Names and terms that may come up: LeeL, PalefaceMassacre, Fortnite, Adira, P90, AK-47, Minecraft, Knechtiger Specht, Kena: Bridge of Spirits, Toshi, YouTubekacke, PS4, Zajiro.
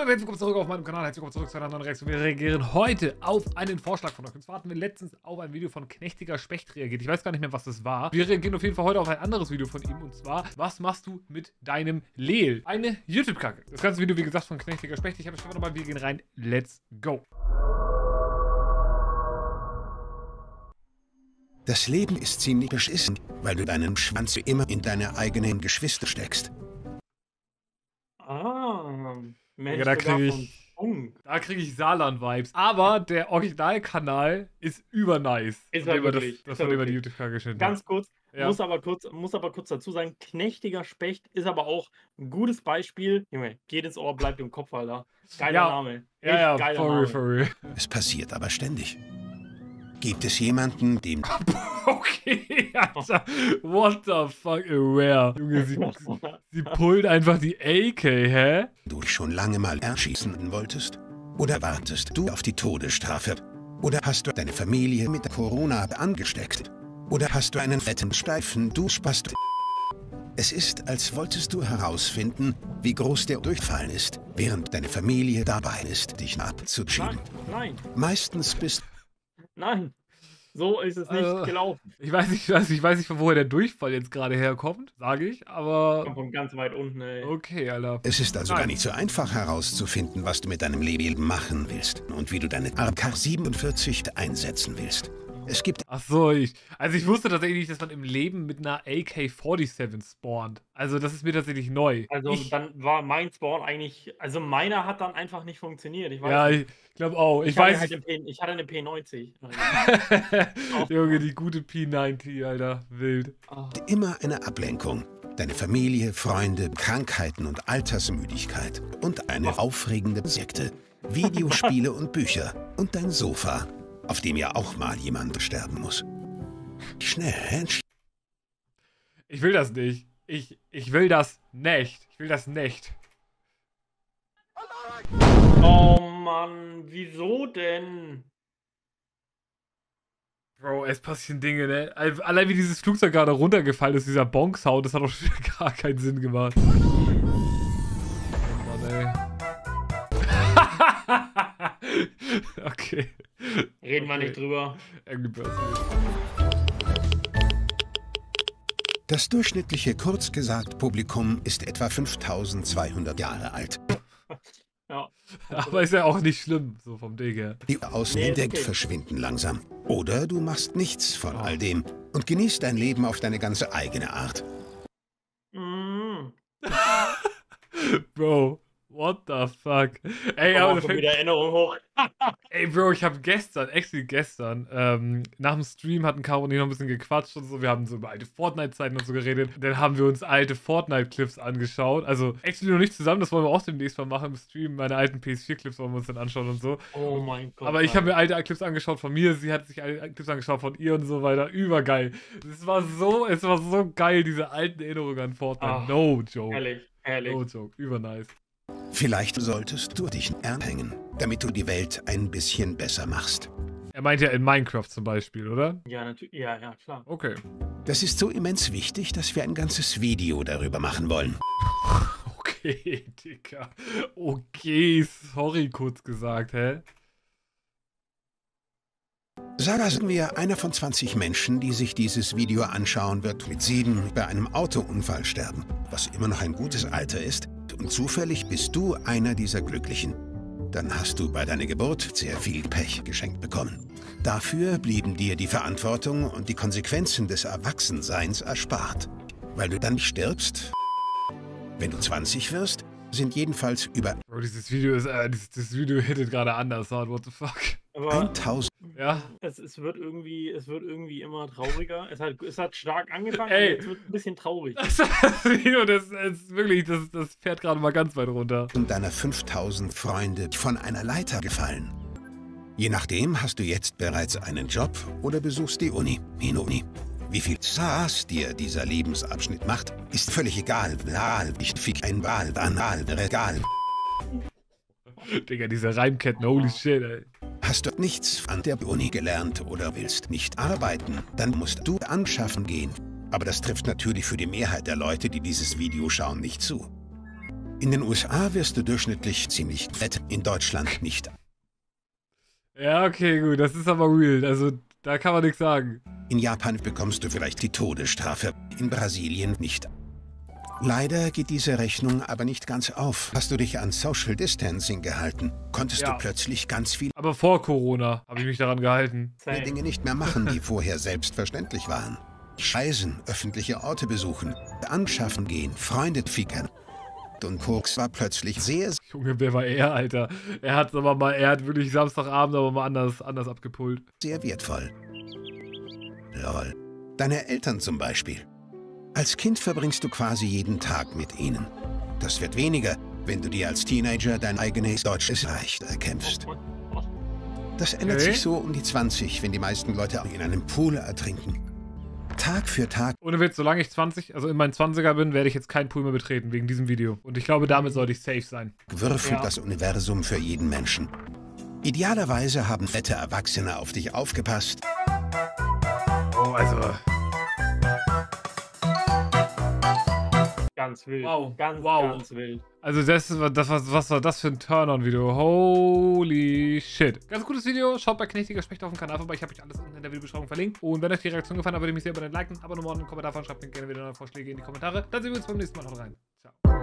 Hallo und herzlich willkommen zurück auf meinem Kanal, herzlich willkommen zurück zu einer neuen Reaktion. Wir reagieren heute auf einen Vorschlag von euch. Und zwar hatten wir letztens auf ein Video von Knechtiger Specht reagiert. Ich weiß gar nicht mehr, was das war. Wir reagieren auf jeden Fall heute auf ein anderes Video von ihm. Und zwar, was machst du mit deinem LeeL? Eine YouTube-Kacke. Das ganze Video, wie gesagt, von Knechtiger Specht. Ich habe es schon nochmal, wir gehen rein. Let's go. Das Leben ist ziemlich beschissen, weil du deinen Schwanz immer in deine eigenen Geschwister steckst. Mensch, ja, da krieg ich Saarland-Vibes. Aber der Originalkanal ist übernice. Ist halt wirklich. Das war über die YouTube-Kacke geschnitten. Ganz kurz, ja. muss aber kurz dazu sagen, Knechtiger Specht ist aber auch ein gutes Beispiel. Junge, geht ins Ohr, bleibt im Kopf, Alter. Geiler Name. Ja, geiler Name. For real. Es passiert aber ständig. Gibt es jemanden, dem... Okay, Alter. What the fuck, where? Junge, sie pullt einfach die AK, hä? Du schon lange mal erschießen wolltest? Oder wartest du auf die Todesstrafe? Oder hast du deine Familie mit Corona angesteckt? Oder hast du einen fetten Steifen, du Spast? Es ist, als wolltest du herausfinden, wie groß der Durchfall ist, während deine Familie dabei ist, dich abzuschieben. Nein, nein. Meistens bist... Nein, so ist es nicht gelaufen. Ich weiß nicht, von woher der Durchfall jetzt gerade herkommt, sage ich, aber... Kommt von ganz weit unten, ey. Okay, Alter. Es ist also gar nicht so einfach herauszufinden, was du mit deinem LeeL machen willst und wie du deine AK-47 einsetzen willst. Es gibt... Ach so, also ich wusste tatsächlich nicht, dass man im Leben mit einer AK-47 spawnt. Also das ist mir tatsächlich neu. Also dann war mein Spawn eigentlich... Also meiner hat dann einfach nicht funktioniert. Ich weiß nicht. Ich glaube auch. Ich hatte eine P90. Junge, die gute P90, Alter. Wild. Immer eine Ablenkung. Deine Familie, Freunde, Krankheiten und Altersmüdigkeit. Und eine aufregende Sekte. Videospiele und Bücher. Und dein Sofa, auf dem ja auch mal jemand sterben muss. Schnell. Ich will das nicht. Ich will das nicht. Ich will das nicht. Oh Mann, wieso denn? Bro, es passieren Dinge, ne? Allein wie dieses Flugzeug gerade runtergefallen ist, dieser Bonk-Sound, das hat doch gar keinen Sinn gemacht. Oh Mann, ey. Okay. Reden wir nicht drüber. Das durchschnittliche, kurz gesagt, Publikum ist etwa 5200 Jahre alt. Ja. Aber ist ja auch nicht schlimm, so vom Ding her. Die aus dem Deck verschwinden langsam. Oder du machst nichts von all dem und genießt dein Leben auf deine ganze eigene Art. Mm. Bro, what the fuck? Ey, aber schon wieder Erinnerung hoch. Ey, Bro, ich habe gestern, nach dem Stream hatten Caro und ich noch ein bisschen gequatscht und so. Wir haben so über alte Fortnite-Zeiten und so geredet. Dann haben wir uns alte Fortnite-Clips angeschaut. Also, actually noch nicht zusammen, das wollen wir auch demnächst mal machen im Stream. Meine alten PS4-Clips wollen wir uns dann anschauen und so. Oh mein Gott. Aber ich habe mir alte Clips angeschaut von mir, sie hat sich alte Clips angeschaut von ihr und so weiter. Übergeil. Es war so geil, diese alten Erinnerungen an Fortnite. Ach, no joke. Ehrlich. No joke, übernice. Vielleicht solltest du dich anhängen, damit du die Welt ein bisschen besser machst. Er meint ja in Minecraft zum Beispiel, oder? Ja, natürlich. Ja, klar. Okay. Das ist so immens wichtig, dass wir ein ganzes Video darüber machen wollen. Okay, Digga. Okay, sorry, kurz gesagt, hä? Sarah sind wir einer von 20 Menschen, die sich dieses Video anschauen wird, mit 7 bei einem Autounfall sterben, was immer noch ein gutes Alter ist. Und zufällig bist du einer dieser Glücklichen. Dann hast du bei deiner Geburt sehr viel Pech geschenkt bekommen. Dafür blieben dir die Verantwortung und die Konsequenzen des Erwachsenseins erspart. Weil du dann stirbst, wenn du 20 wirst, sind jedenfalls über... Bro, dieses Video hittet gerade anders hart, what the fuck? Aber 1000. Ja. Es wird irgendwie immer trauriger. Es hat stark angefangen. Ey. Es wird ein bisschen traurig. Das fährt gerade mal ganz weit runter. Und deiner 5000 Freunde von einer Leiter gefallen. Je nachdem hast du jetzt bereits einen Job oder besuchst die Uni. Wie viel Spaß dir dieser Lebensabschnitt macht, ist völlig egal. Ich fick ein Wal, Anal, Regal. Digga, diese Reimketten, holy shit, ey. Hast du nichts an der Uni gelernt oder willst nicht arbeiten, dann musst du anschaffen gehen. Aber das trifft natürlich für die Mehrheit der Leute, die dieses Video schauen, nicht zu. In den USA wirst du durchschnittlich ziemlich fett, in Deutschland nicht. Ja, okay, gut, das ist aber real, also da kann man nichts sagen. In Japan bekommst du vielleicht die Todesstrafe, in Brasilien nicht. Leider geht diese Rechnung aber nicht ganz auf. Hast du dich an Social Distancing gehalten, konntest du plötzlich ganz viel... Aber vor Corona habe ich mich daran gehalten. Die Dinge nicht mehr machen, die vorher selbstverständlich waren. Scheißen, öffentliche Orte besuchen, anschaffen gehen, Freunde fickern. Und Koks war plötzlich sehr... Junge, wer war er, Alter? Er hat wirklich Samstagabend aber mal anders abgepult. Sehr wertvoll. Lol. Deine Eltern zum Beispiel. Als Kind verbringst du quasi jeden Tag mit ihnen. Das wird weniger, wenn du dir als Teenager dein eigenes deutsches Recht erkämpfst. Das ändert sich so um die 20, wenn die meisten Leute in einem Pool ertrinken. Tag für Tag. Ohne Witz, solange ich 20, also in meinen 20er bin, werde ich jetzt keinen Pool mehr betreten, wegen diesem Video. Und ich glaube, damit sollte ich safe sein. Würfelt das Universum für jeden Menschen. Idealerweise haben fette Erwachsene auf dich aufgepasst. Oh, also... Ganz wild. Wow. Ganz wild. Also was war das für ein Turn-on-Video? Holy shit. Ganz gutes Video. Schaut bei Knechtiger Specht auf dem Kanal vorbei. Ich habe euch alles unten in der Videobeschreibung verlinkt. Und wenn euch die Reaktion gefallen hat, würde ich mich sehr über den Like, ein Abo-Nummer und einen Kommentar fahren. Schreibt mir gerne wieder neue Vorschläge in die Kommentare. Dann sehen wir uns beim nächsten Mal. Haut rein. Ciao.